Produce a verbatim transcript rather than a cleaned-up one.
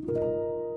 You